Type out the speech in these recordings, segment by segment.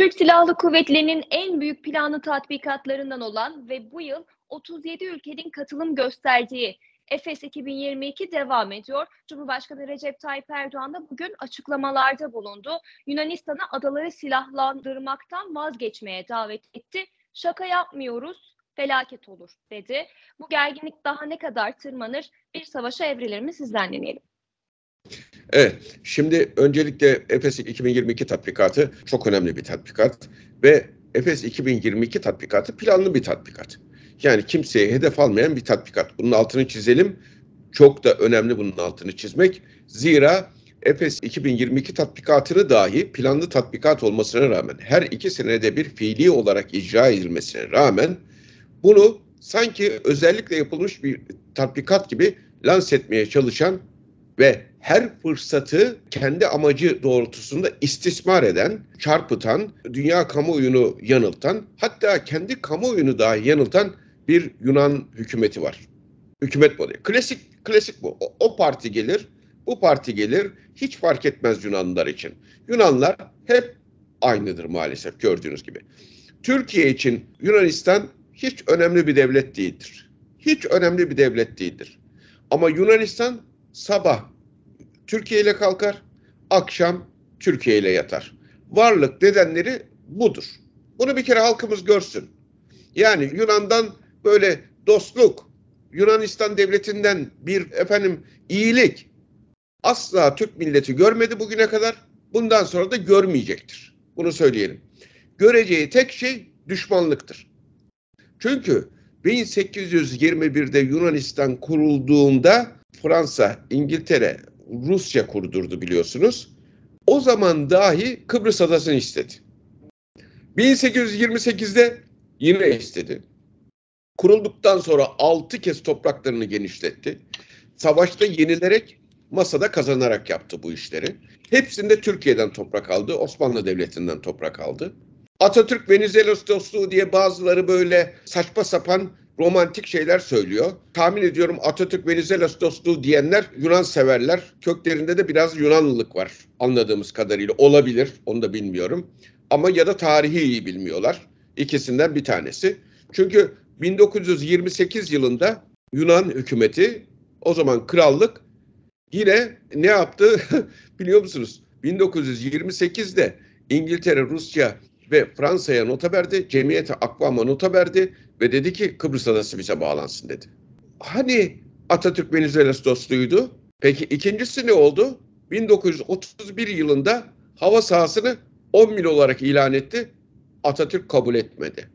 Türk Silahlı Kuvvetleri'nin en büyük planlı tatbikatlarından olan ve bu yıl 37 ülkenin katılım gösterdiği EFES 2022 devam ediyor. Cumhurbaşkanı Recep Tayyip Erdoğan da bugün açıklamalarda bulundu. Yunanistan'a adaları silahlandırmaktan vazgeçmeye davet etti. Şaka yapmıyoruz, felaket olur dedi. Bu gerginlik daha ne kadar tırmanır? Bir savaşa evrilir mi? Sizden dinleyelim. Evet, şimdi öncelikle EFES 2022 tatbikatı çok önemli bir tatbikat ve EFES 2022 tatbikatı planlı bir tatbikat. Yani kimseye hedef almayan bir tatbikat. Bunun altını çizelim. Çok da önemli bunun altını çizmek. Zira EFES 2022 tatbikatını dahi planlı tatbikat olmasına rağmen, her iki senede bir fiili olarak icra edilmesine rağmen bunu sanki özellikle yapılmış bir tatbikat gibi lanse etmeye çalışan ve her fırsatı kendi amacı doğrultusunda istismar eden, çarpıtan, dünya kamuoyunu yanıltan, hatta kendi kamuoyunu dahi yanıltan bir Yunan hükümeti var. Hükümet modeli. Klasik bu. O parti gelir, bu parti gelir, hiç fark etmez Yunanlılar için. Yunanlar hep aynıdır maalesef gördüğünüz gibi. Türkiye için Yunanistan hiç önemli bir devlet değildir. Hiç önemli bir devlet değildir. Ama Yunanistan sabah Türkiye ile kalkar, akşam Türkiye ile yatar. Varlık nedenleri budur. Bunu bir kere halkımız görsün. Yani Yunan'dan böyle dostluk, Yunanistan devletinden bir iyilik asla Türk milleti görmedi bugüne kadar. Bundan sonra da görmeyecektir. Bunu söyleyelim. Göreceği tek şey düşmanlıktır. Çünkü 1821'de Yunanistan kurulduğunda Fransa, İngiltere, Rusya kurdurdu biliyorsunuz. O zaman dahi Kıbrıs Adası'nı istedi. 1828'de yine istedi. Kurulduktan sonra 6 kez topraklarını genişletti. Savaşta yenilerek, masada kazanarak yaptı bu işleri. Hepsinde Türkiye'den toprak aldı, Osmanlı Devleti'nden toprak aldı. Atatürk Venizelos dostluğu diye bazıları böyle saçma sapan romantik şeyler söylüyor. Tahmin ediyorum Atatürk Venizelos dostluğu diyenler Yunan severler. Köklerinde de biraz Yunanlılık var anladığımız kadarıyla. Olabilir, onu da bilmiyorum. Ama ya da tarihi iyi bilmiyorlar. İkisinden bir tanesi. Çünkü 1928 yılında Yunan hükümeti, o zaman krallık, yine ne yaptı biliyor musunuz? 1928'de İngiltere, Rusya ve Fransa'ya nota verdi, Cemiyet-i Akvam'a nota verdi ve dedi ki Kıbrıs Adası bize bağlansın dedi. Hani Atatürk Venizelos dostuydu? Peki ikincisi ne oldu? 1931 yılında hava sahasını 10 mil olarak ilan etti. Atatürk kabul etmedi.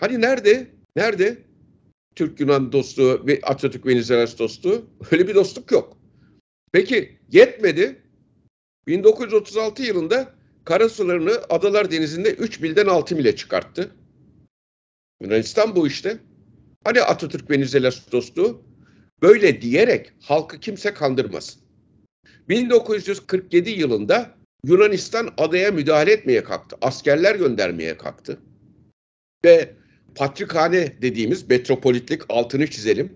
Hani nerede? Nerede? Türk-Yunan dostluğu ve Atatürk Venizelos dostluğu. Öyle bir dostluk yok. Peki yetmedi. 1936 yılında karasularını Adalar Denizi'nde 3 milden 6 mile çıkarttı. Yunanistan bu işte. Hani Atatürk Venizelos dostluğu? Böyle diyerek halkı kimse kandırmasın. 1947 yılında Yunanistan adaya müdahale etmeye kalktı. Askerler göndermeye kalktı. Ve patrikhane dediğimiz metropolitlik, altını çizelim.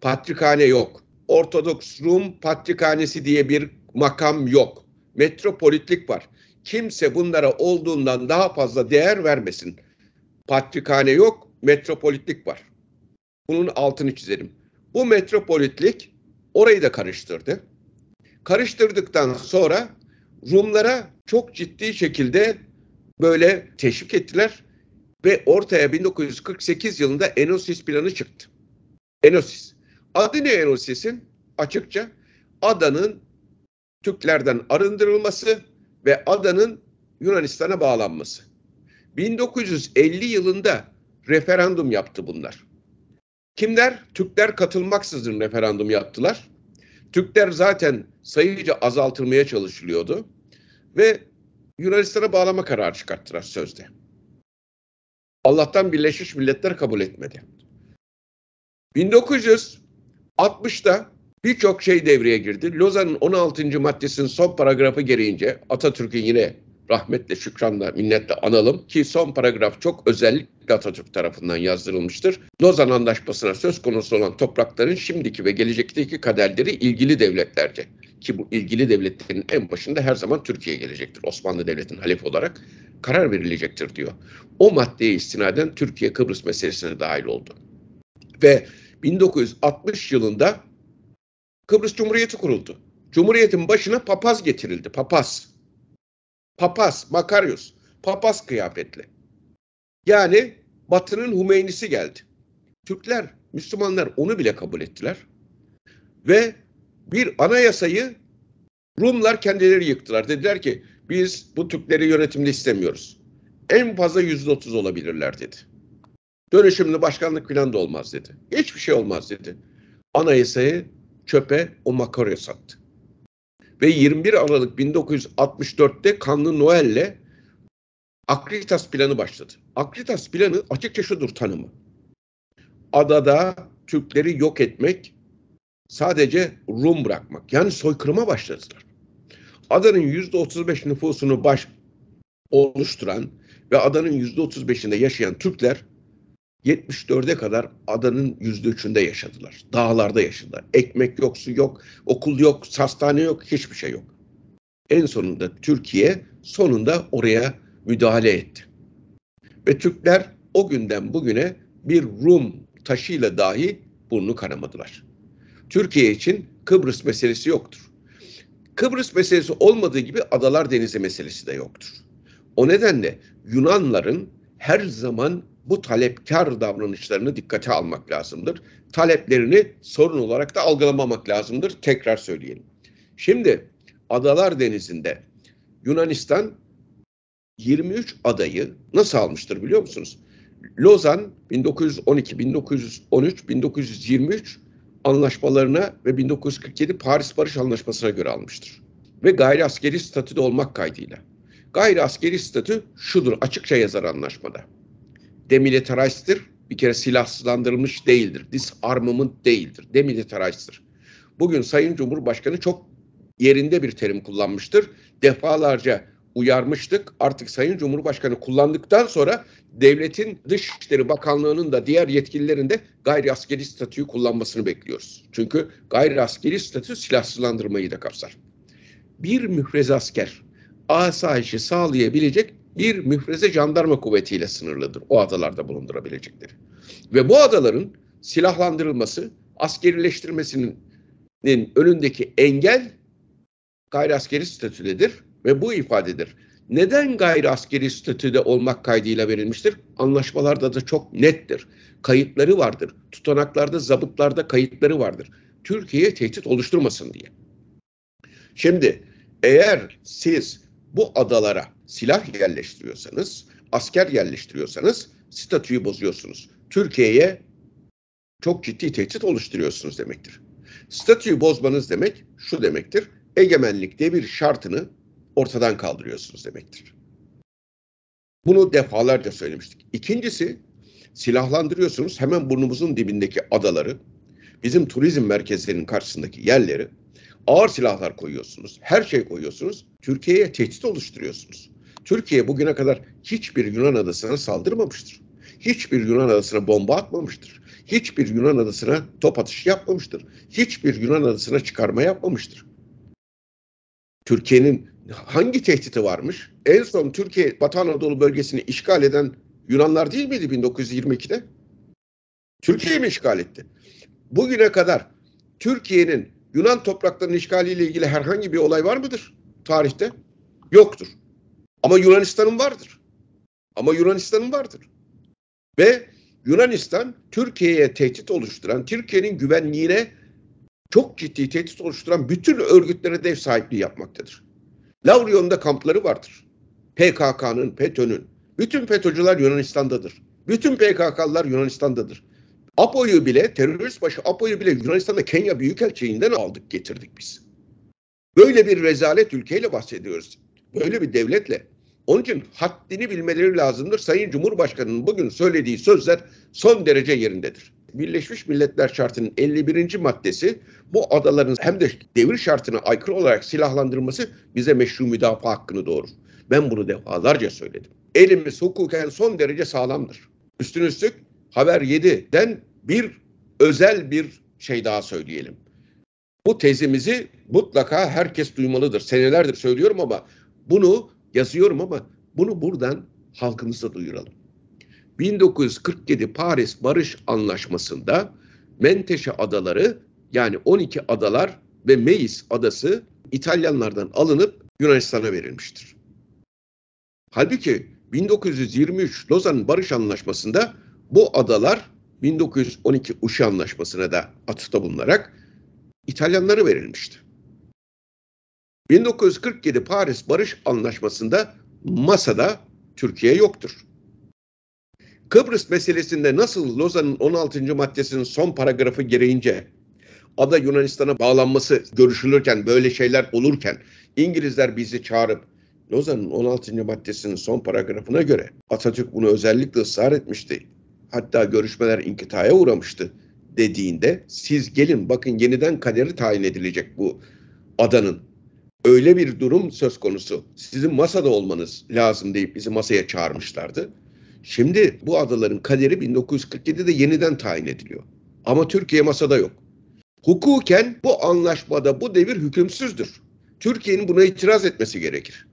Patrikhane yok. Ortodoks Rum patrikhanesi diye bir makam yok. Metropolitlik var. Kimse bunlara olduğundan daha fazla değer vermesin. Patrikhane yok, metropolitlik var. Bunun altını çizelim. Bu metropolitlik orayı da karıştırdı. Karıştırdıktan sonra Rumlara çok ciddi şekilde böyle teşvik ettiler ve ortaya 1948 yılında Enosis planı çıktı. Enosis. Adı ne Enosis'in? Açıkça adanın Türklerden arındırılması ve adanın Yunanistan'a bağlanması. 1950 yılında referandum yaptı bunlar. Kimler? Türkler katılmaksızın referandum yaptılar. Türkler zaten sayıca azaltılmaya çalışılıyordu ve Yunanistan'a bağlama kararı çıkarttılar sözde. Allah'tan Birleşmiş Milletler kabul etmedi. 1960'da birçok şey devreye girdi. Lozan'ın 16. maddesinin son paragrafı gereğince Atatürk'ü yine rahmetle, şükranla, minnetle analım ki son paragraf çok özellikle Atatürk tarafından yazdırılmıştır. Lozan Antlaşması'na söz konusu olan toprakların şimdiki ve gelecekteki kaderleri ilgili devletlerce ki bu ilgili devletlerin en başında her zaman Türkiye gelecektir. Osmanlı Devleti'nin halifi olarak karar verilecektir diyor. O maddeye istinaden Türkiye Kıbrıs meselesine dahil oldu. Ve 1960 yılında Kıbrıs Cumhuriyeti kuruldu. Cumhuriyetin başına papaz getirildi. Papaz. Papaz, Makarios. Papaz kıyafetli. Yani Batı'nın Hümeynisi geldi. Türkler, Müslümanlar onu bile kabul ettiler. Ve bir anayasayı Rumlar kendileri yıktılar. Dediler ki biz bu Türkleri yönetimde istemiyoruz. En fazla %30 olabilirler dedi. Dönüşümlü başkanlık falan da olmaz dedi. Hiçbir şey olmaz dedi. Anayasayı çöpe o Makarios attı. Ve 21 Aralık 1964'te Kanlı Noel'le Akritas planı başladı. Akritas planı açıkça şudur tanımı. Adada Türkleri yok etmek, sadece Rum bırakmak. Yani soykırıma başladılar. Adanın %35 nüfusunu oluşturan ve adanın %35'inde yaşayan Türkler 74'e kadar adanın %3'ünde yaşadılar. Dağlarda yaşadılar. Ekmek yok, su yok, okul yok, hastane yok, hiçbir şey yok. En sonunda Türkiye sonunda oraya müdahale etti. Ve Türkler o günden bugüne bir Rum taşıyla dahi burnu kanamadılar. Türkiye için Kıbrıs meselesi yoktur. Kıbrıs meselesi olmadığı gibi Adalar Denizi meselesi de yoktur. O nedenle Yunanların her zaman bu talepkar davranışlarını dikkate almak lazımdır. Taleplerini sorun olarak da algılamamak lazımdır. Tekrar söyleyelim. Şimdi Adalar Denizi'nde Yunanistan 23 adayı nasıl almıştır biliyor musunuz? Lozan 1912, 1913, 1923 anlaşmalarına ve 1947 Paris Barış Anlaşması'na göre almıştır. Ve gayri askeri statüde olmak kaydıyla. Gayri askeri statü şudur açıkça yazar anlaşmada. Demilitarizdir, bir kere silahsızlandırılmış değildir. Disarmament değildir, demilitarizdir. Bugün Sayın Cumhurbaşkanı çok yerinde bir terim kullanmıştır. Defalarca uyarmıştık. Artık Sayın Cumhurbaşkanı kullandıktan sonra devletin Dışişleri Bakanlığı'nın da diğer yetkililerin de gayri askeri statüyü kullanmasını bekliyoruz. Çünkü gayri askeri statü silahsızlandırmayı da kapsar. Bir müfreze asker asayişi sağlayabilecek bir müfreze jandarma kuvvetiyle sınırlıdır. O adalarda bulundurabilecekleri. Ve bu adaların silahlandırılması, askerileştirmesinin önündeki engel gayri askeri statüdedir. Ve bu ifadedir. Neden gayri askeri statüde olmak kaydıyla verilmiştir? Anlaşmalarda da çok nettir. Kayıtları vardır. Tutanaklarda, zabıtlarda kayıtları vardır. Türkiye'ye tehdit oluşturmasın diye. Şimdi eğer siz bu adalara silah yerleştiriyorsanız, asker yerleştiriyorsanız statüyü bozuyorsunuz. Türkiye'ye çok ciddi tehdit oluşturuyorsunuz demektir. Statüyü bozmanız demek şu demektir. Egemenlik diye bir şartını ortadan kaldırıyorsunuz demektir. Bunu defalarca söylemiştik. İkincisi, silahlandırıyorsunuz hemen burnumuzun dibindeki adaları, bizim turizm merkezlerinin karşısındaki yerleri, ağır silahlar koyuyorsunuz, her şey koyuyorsunuz, Türkiye'ye tehdit oluşturuyorsunuz. Türkiye bugüne kadar hiçbir Yunan adasına saldırmamıştır. Hiçbir Yunan adasına bomba atmamıştır. Hiçbir Yunan adasına top atışı yapmamıştır. Hiçbir Yunan adasına çıkarma yapmamıştır. Türkiye'nin hangi tehdidi varmış? En son Türkiye Batı Anadolu bölgesini işgal eden Yunanlar değil miydi 1922'de? Türkiye mi işgal etti? Bugüne kadar Türkiye'nin Yunan topraklarının işgaliyle ilgili herhangi bir olay var mıdır tarihte? Yoktur. Ama Yunanistan'ın vardır. Ama Yunanistan'ın vardır. Ve Yunanistan Türkiye'ye tehdit oluşturan, Türkiye'nin güvenliğine çok ciddi tehdit oluşturan bütün örgütlere de ev sahipliği yapmaktadır. Lavrion'da kampları vardır. PKK'nın, FETÖ'nün. Bütün FETÖ'cüler Yunanistan'dadır. Bütün PKK'lılar Yunanistan'dadır. APO'yu bile, terörist başı APO'yu bile Yunanistan'da Kenya Büyükelçiliğinden aldık, getirdik biz. Böyle bir rezalet ülkeyle bahsediyoruz. Böyle bir devletle. Onun için haddini bilmeleri lazımdır. Sayın Cumhurbaşkanı'nın bugün söylediği sözler son derece yerindedir. Birleşmiş Milletler Şartı'nın 51. maddesi bu adaların hem de devir şartına aykırı olarak silahlandırılması bize meşru müdafaa hakkını doğurur. Ben bunu defalarca söyledim. Elimiz hukuken son derece sağlamdır. Üstün üstlük Haber 7'den bir özel bir şey daha söyleyelim. Bu tezimizi mutlaka herkes duymalıdır. Senelerdir söylüyorum ama bunu yazıyorum ama bunu buradan halkımıza duyuralım. 1947 Paris Barış Anlaşması'nda Menteşe Adaları, yani 12 adalar ve Meis Adası İtalyanlardan alınıp Yunanistan'a verilmiştir. Halbuki 1923 Lozan Barış Anlaşması'nda bu adalar 1912 Uşi Anlaşması'na da atıfta bulunarak İtalyanlara verilmişti. 1947 Paris Barış Anlaşması'nda masada Türkiye yoktur. Kıbrıs meselesinde nasıl Lozan'ın 16. maddesinin son paragrafı gereğince ada Yunanistan'a bağlanması görüşülürken, böyle şeyler olurken İngilizler bizi çağırıp Lozan'ın 16. maddesinin son paragrafına göre, Atatürk bunu özellikle ısrar etmişti, hatta görüşmeler inkitaya uğramıştı dediğinde, siz gelin bakın yeniden kaderi tayin edilecek bu adanın, öyle bir durum söz konusu, sizin masada olmanız lazım deyip bizi masaya çağırmışlardı. Şimdi bu adaların kaderi 1947'de yeniden tayin ediliyor. Ama Türkiye masada yok. Hukuken bu anlaşmada bu devir hükümsüzdür. Türkiye'nin buna itiraz etmesi gerekir.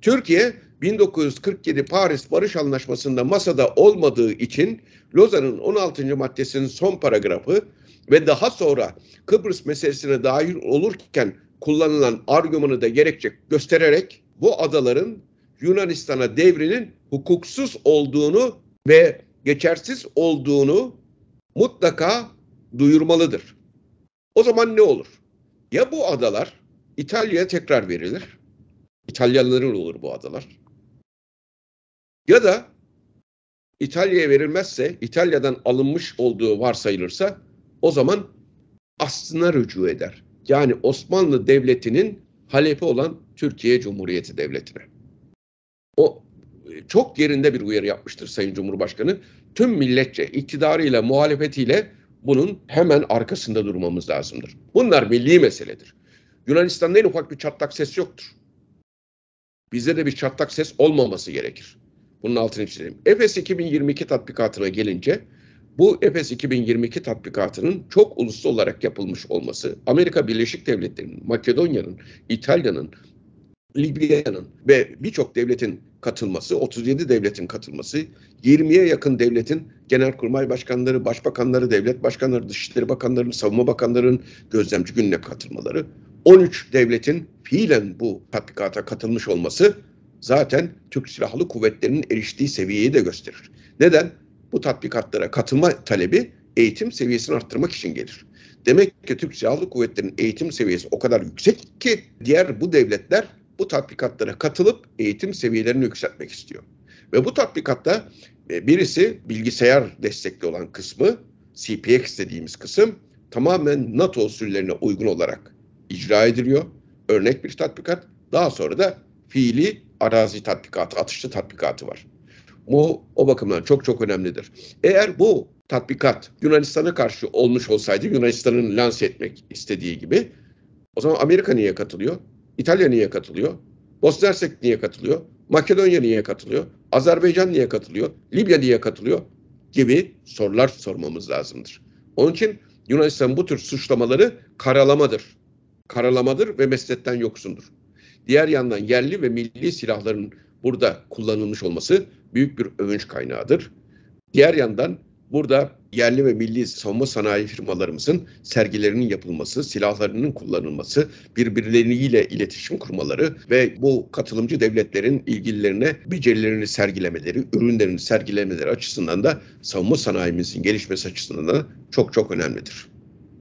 Türkiye 1947 Paris Barış Anlaşması'nda masada olmadığı için Lozan'ın 16. maddesinin son paragrafı ve daha sonra Kıbrıs meselesine dahil olurken kullanılan argümanı da gerekçe göstererek bu adaların Yunanistan'a devrinin hukuksuz olduğunu ve geçersiz olduğunu mutlaka duyurmalıdır. O zaman ne olur? Ya bu adalar İtalya'ya tekrar verilir, İtalyanların olur bu adalar. Ya da İtalya'ya verilmezse, İtalya'dan alınmış olduğu varsayılırsa, o zaman aslına rücu eder. Yani Osmanlı Devleti'nin halefi olan Türkiye Cumhuriyeti Devleti'ne. O çok yerinde bir uyarı yapmıştır Sayın Cumhurbaşkanı. Tüm milletçe, iktidarıyla, muhalefetiyle bunun hemen arkasında durmamız lazımdır. Bunlar milli meseledir. Yunanistan'da en ufak bir çatlak ses yoktur. Bizde de bir çatlak ses olmaması gerekir. Bunun altını çizelim. EFES 2022 tatbikatına gelince, bu EFES 2022 tatbikatının çok uluslu olarak yapılmış olması, Amerika Birleşik Devletleri'nin, Makedonya'nın, İtalya'nın, Libya'nın ve birçok devletin katılması, 37 devletin katılması, 20'ye yakın devletin genelkurmay başkanları, başbakanları, devlet başkanları, dışişleri bakanları, savunma bakanlarının gözlemci gününe katılmaları, 13 devletin fiilen bu tatbikata katılmış olması zaten Türk Silahlı Kuvvetleri'nin eriştiği seviyeyi de gösterir. Neden? Bu tatbikatlara katılma talebi eğitim seviyesini arttırmak için gelir. Demek ki Türk Silahlı Kuvvetleri'nin eğitim seviyesi o kadar yüksek ki diğer bu devletler bu tatbikatlara katılıp eğitim seviyelerini yükseltmek istiyor. Ve bu tatbikatta birisi bilgisayar destekli olan kısmı, CPX dediğimiz kısım tamamen NATO usullerine uygun olarak icra ediliyor. Örnek bir tatbikat. Daha sonra da fiili arazi tatbikatı, atışlı tatbikatı var. Bu o bakımdan çok çok önemlidir. Eğer bu tatbikat Yunanistan'a karşı olmuş olsaydı, Yunanistan'ın lanse etmek istediği gibi, o zaman Amerika niye katılıyor? İtalya niye katılıyor? Bosna Hersek niye katılıyor? Makedonya niye katılıyor? Azerbaycan niye katılıyor? Libya niye katılıyor? Gibi sorular sormamız lazımdır. Onun için Yunanistan bu tür suçlamaları karalamadır. Karalamadır ve mesnetten yoksundur. Diğer yandan yerli ve milli silahların burada kullanılmış olması büyük bir övünç kaynağıdır. Diğer yandan burada yerli ve milli savunma sanayi firmalarımızın sergilerinin yapılması, silahlarının kullanılması, birbirleriyle iletişim kurmaları ve bu katılımcı devletlerin ilgililerine becerilerini sergilemeleri, ürünlerini sergilemeleri açısından da savunma sanayimizin gelişmesi açısından da çok çok önemlidir.